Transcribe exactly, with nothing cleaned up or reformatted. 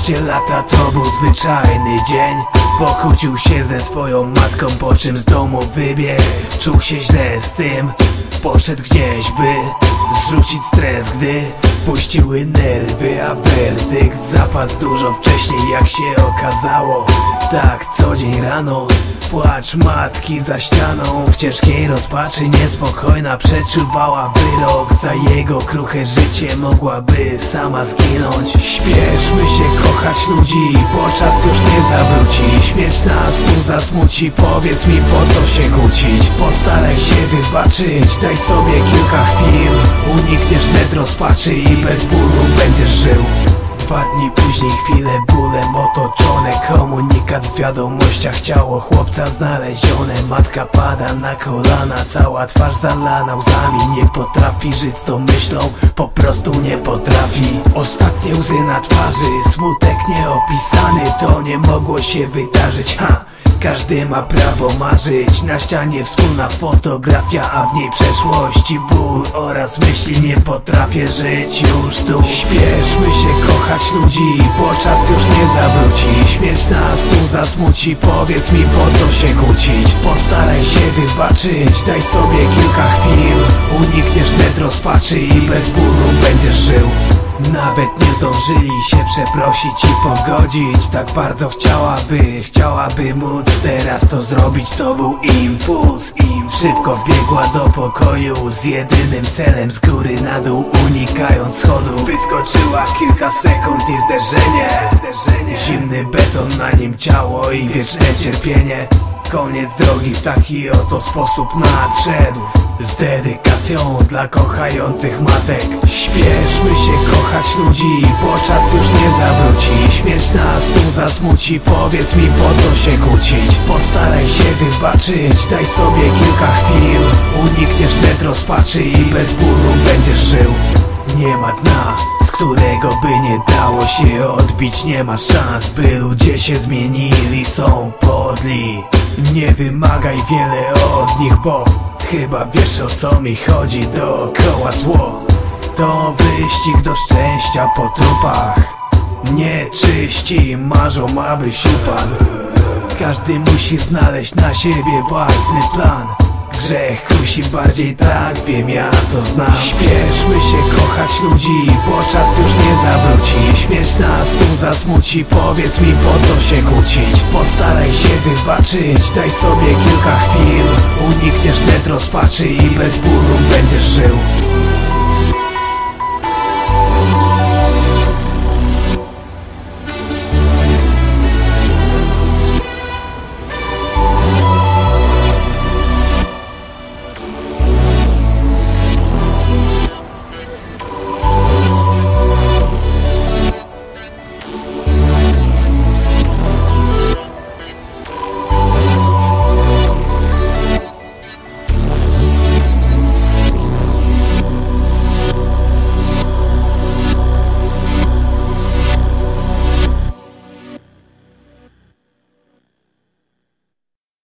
Dwanaście lata to był zwyczajny dzień. Pokłócił się ze swoją matką, po czym z domu wybiegł. Czuł się źle z tym, poszedł gdzieś, by zrzucić stres, gdy puściły nerwy, a werdykt zapadł dużo wcześniej, jak się okazało. Tak, co dzień rano płacz matki za ścianą. W ciężkiej rozpaczy niespokojna przeczuwała wyrok. Za jego kruche życie mogłaby sama zginąć. Śpieszmy się kochać ludzi, bo czas już nie zawróci. Śmierć nas tu zasmuci, powiedz mi, po co się kłócić. Postaraj się wybaczyć, daj sobie kilka chwil. Unikniesz net rozpaczy i bez bólu będziesz żył. Dwa dni później chwile bólem otoczone, komunikat w wiadomościach, ciało chłopca znalezione. Matka pada na kolana, cała twarz zalana łzami. Nie potrafi żyć z tą myślą, po prostu nie potrafi. Ostatnie łzy na twarzy, smutek nieopisany. To nie mogło się wydarzyć, ha! Każdy ma prawo marzyć. Na ścianie wspólna fotografia, a w niej przeszłość i ból oraz myśli. Nie potrafię żyć już tu. Śpieszmy się kochać ludzi, bo czas już nie zawróci. Śmierć nas tu zasmuci, powiedz mi, po co się kłócić. Postaraj się wybaczyć, daj sobie kilka chwil. Unikniesz net rozpaczy i bez bólu będziesz żył. Nawet nie zdążyli się przeprosić i pogodzić. Tak bardzo chciałaby, chciałaby móc teraz to zrobić. To był impuls, impuls. Szybko wbiegła do pokoju z jedynym celem, z góry na dół unikając schodów. Wyskoczyła kilka sekund i zderzenie, zderzenie. Zimny beton, na nim ciało i wieczne cierpienie. Koniec drogi w taki oto sposób nadszedł. Z dedykacją dla kochających matek. Śpieszmy się kochać ludzi, bo czas już nie zawróci. Śmierć nas tu zasmuci, powiedz mi, po co się kłócić. Postaraj się wybaczyć, daj sobie kilka chwil. Unikniesz net rozpaczy i bez bólu będziesz żył. Nie ma dna, z którego by nie dało się odbić. Nie ma szans, by ludzie się zmienili, są podli. Nie wymagaj wiele od nich, bo chyba wiesz, o co mi chodzi. Dookoła zło, to wyścig do szczęścia po trupach. Nieczyści marzą, aby się upadł. Każdy musi znaleźć na siebie własny plan. Grzech kusi bardziej, tak wiem, ja to znam. Śpieszmy się kochać ludzi, bo czas już nie zawróci. Śmierć nas tu zasmuci, powiedz mi, po co się kłócić. Postaraj się wybaczyć, daj sobie kilka chwil. Unikniesz net rozpaczy i bez bólu będziesz żył.